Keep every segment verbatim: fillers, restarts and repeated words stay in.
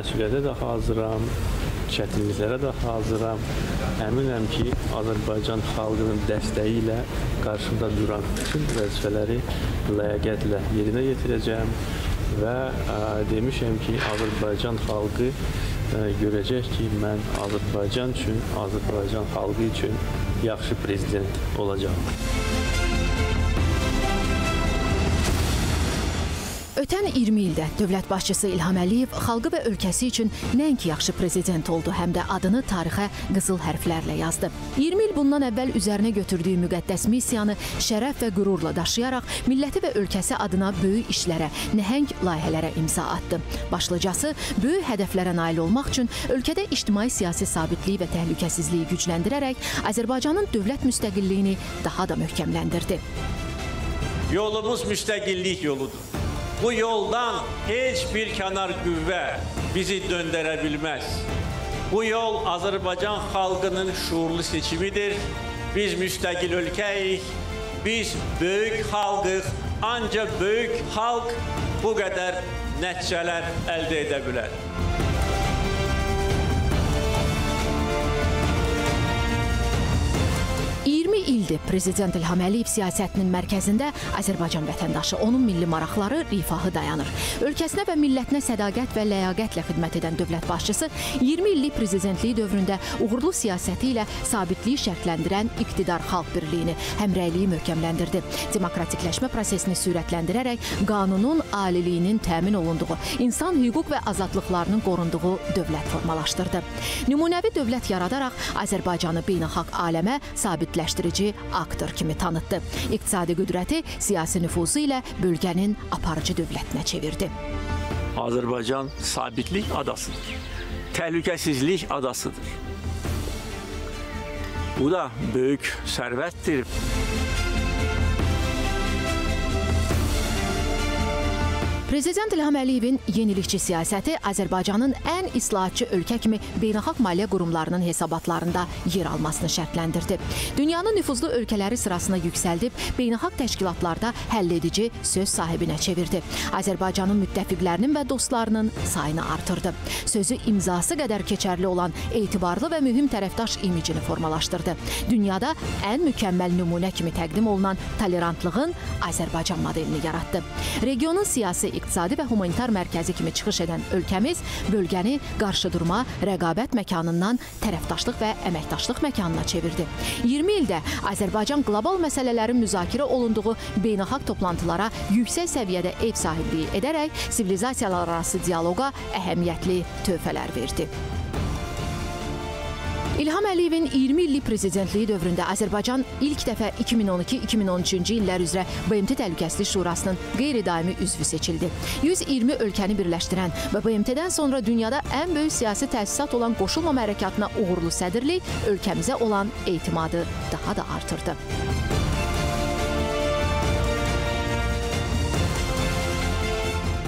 məsuliyyətə də hazıram, çətinliklərə də hazıram. Əminəm ki, Azərbaycan xalqının dəstəyi ilə qarşımda duran bütün vəzifələri ləyaqətlə yerinə yetirəcəm və ə, demişəm ki, Azərbaycan xalqı ə, görəcək ki, mən Azərbaycan üçün, Azərbaycan xalqı üçün yaxşı prezident olacağam. Ötən iyirmi ildə dövlət başçısı İlham Əliyev xalqı və ölkəsi üçün nəinki yaxşı prezident oldu, həm də adını tarixə qızıl hərflərlə yazdı. iyirmi il bundan əvvəl üzərinə götürdüyü müqəddəs missiyanı şərəf və qürurla daşıyaraq milləti və ölkəsi adına böyük işlərə, nəhəng layihələrə imza atdı. Başlıcası, böyük hədəflərə nail olmaq üçün ölkədə ictimai-siyasi sabitliyi və təhlükəsizliyi gücləndirərək Azərbaycanın dövlət müstəqilliyini daha da möhkəmləndirdi. Yolumuz müstəqillik yoludur. Bu yoldan heç bir kənar qüvvə bizi döndərə bilməz. Bu yol Azərbaycan xalqının şuurlu seçimidir. Biz müstəqil ölkəyik, biz böyük xalqıq, ancaq böyük xalq bu qədər nəticələr əldə edə bilər. İldir Prezident İlham Əliyev siyasətinin mərkəzində Azərbaycan vətəndaşı, onun milli maraqları, rifahı dayanır. Ölkəsinə və millətinə sədaqət və ləyaqətlə xidmət edən dövlət başçısı iyirmi illik prezidentliyi dövründə uğurlu siyasəti ilə sabitliyi şərtləndirən iqtidar xalq birliyini, həmrəyliyi möhkəmləndirdi. Demokratikləşmə prosesini sürətləndirərək qanunun aliliyinin təmin olunduğu, insan hüquq və azadlıqlarının qorunduğu dövlət formalaşdırdı. Nümunəvi dövlət yaradaraq Azərbaycanı beynəlxalq aləmə sabitləşdirir, aktor kimi tanıtdı. İqtisadi qüdrəti siyasi nüfuzu ilə bölgənin aparıcı dövlətinə çevirdi. Azərbaycan sabitlik adasıdır. Təhlükəsizlik adasıdır. Bu da böyük sərvətdir. Prezident İlham Əliyevin yenilikçi siyasəti Azərbaycanın ən islahatçı ölkə kimi beynəlxalq maliyyə qurumlarının hesabatlarında yer almasını şərtləndirdi. Dünyanın nüfuzlu ölkələri sırasına yüksəldib, beynəlxalq təşkilatlarda həll edici söz sahibinə çevirdi. Azərbaycanın müttəfiqlərinin və dostlarının sayını artırdı. Sözü imzası qədər keçərli olan etibarlı və mühüm tərəfdaş imicini formalaşdırdı. Dünyada ən mükəmməl nümunə kimi təqdim olunan tolerantlığın Azərbaycan modelini yaratdı. Regionun siyasi, iqtisadi və humanitar mərkəzi kimi çıxış edən ölkəmiz bölgəni qarşıdurma, rəqabət məkanından tərəfdaşlıq və əməkdaşlıq məkanına çevirdi. iyirmi ildə Azərbaycan qlobal məsələlərin müzakirə olunduğu beynəlxalq toplantılara yüksək səviyyədə ev sahibliyi edərək sivilizasiyalar arası dialoqa əhəmiyyətli töhfələr verdi. İlham Əliyevin iyirmi illik prezidentliyi dövründə Azərbaycan ilk dəfə iki min on iki iki min on üçüncü illər üzrə B M T Təhlükəsizlik Şurasının qeyri-daimi üzvü seçildi. yüz iyirmi ölkəni birləşdirən və B M T'dən sonra dünyada ən böyük siyasi təsisat olan qoşulmama hərəkatına uğurlu sədrlik ölkəmizə olan etimadı daha da artırdı.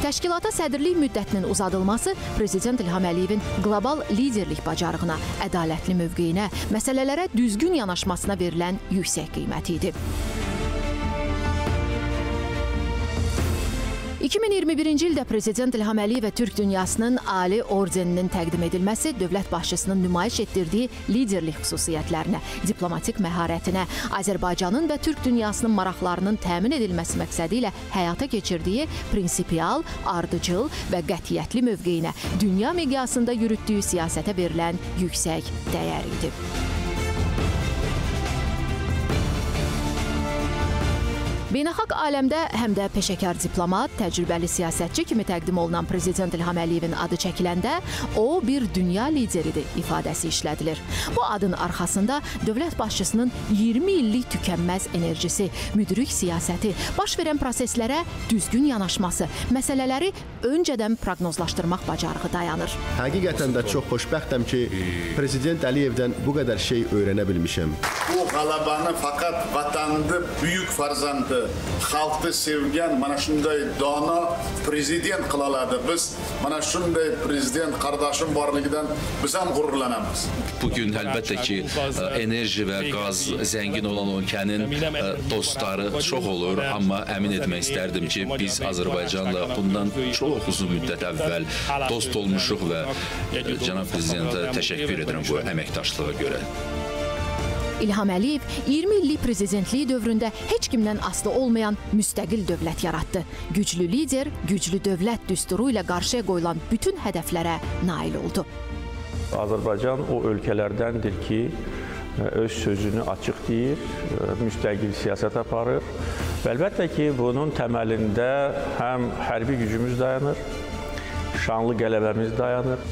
Təşkilata sədrlik müddətinin uzadılması Prezident İlham Əliyevin qlobal liderlik bacarığına, ədalətli mövqeyinə, məsələlərə düzgün yanaşmasına verilən yüksək qiyməti idi. iki min iyirmi birinci ildə Prezident İlham Əliyevə Türk dünyasının Ali ordeninin təqdim edilməsi dövlət başçısının nümayiş etdirdiyi liderlik xüsusiyyətlərinə, diplomatik məharətinə, Azərbaycanın və Türk dünyasının maraqlarının təmin edilməsi məqsədi ilə həyata keçirdiyi prinsipial, ardıcıl və qətiyyətli mövqeyinə, dünya miqyasında yürütdüyü siyasətə verilən yüksək dəyər idi. Beynəlxalq aləmdə həm də peşəkar diplomat, təcrübəli siyasətçi kimi təqdim olunan Prezident İlham Əliyevin adı çəkiləndə o bir dünya lideridir ifadəsi işlədilir. Bu adın arxasında dövlət başçısının iyirmi illik tükənməz enerjisi, müdrik siyasəti, baş verən proseslərə düzgün yanaşması, məsələləri öncədən proqnozlaşdırmaq bacarığı dayanır. Həqiqətən də çox xoşbəxtəm ki, Prezident Əliyevdən bu qədər şey öyrənə bilmişəm. Bu qalabanı faqat vatandı, büyük farzandı. Xalqı sevgən, mənə şunday dana prezident qiladi. Biz mana shunday prezident qardoshim borligidan biz ham g'ururlanamiz. Bugün elbette ki enerji ve gaz zengin olan ülkenin dostları çok olur, ama emin etmek isterdim ki biz Azerbaycan'la bundan çok uzun müddet evvel dost olmuşuq ve Cənab Prezident'e teşekkür ederim bu əməkdaşlığa göre. İlham Əliyev iyirmi illik prezidentliği dövründə heç kimdən aslı olmayan müstəqil dövlət yaratdı. Güclü lider, güclü dövlət düsturu ilə qarşıya qoyulan bütün hədəflərə nail oldu. Azərbaycan o ölkələrdəndir ki, öz sözünü açıq deyir, müstəqil siyasət aparır. Əlbəttə ki, bunun təməlində həm hərbi gücümüz dayanır, şanlı qələbəmiz dayanır.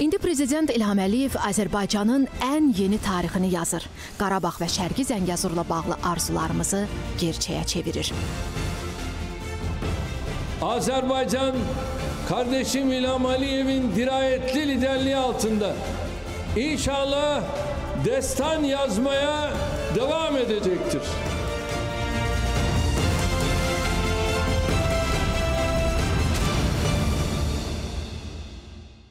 İndi Prezident İlham Əliyev Azərbaycanın ən yeni tarixini yazır. Qarabağ və Şərqi Zəngəzurla bağlı arzularımızı gerçəyə çevirir. Azərbaycan, kardeşim İlham Əliyevin dirayetli liderliği altında inşallah destan yazmaya devam edecektir.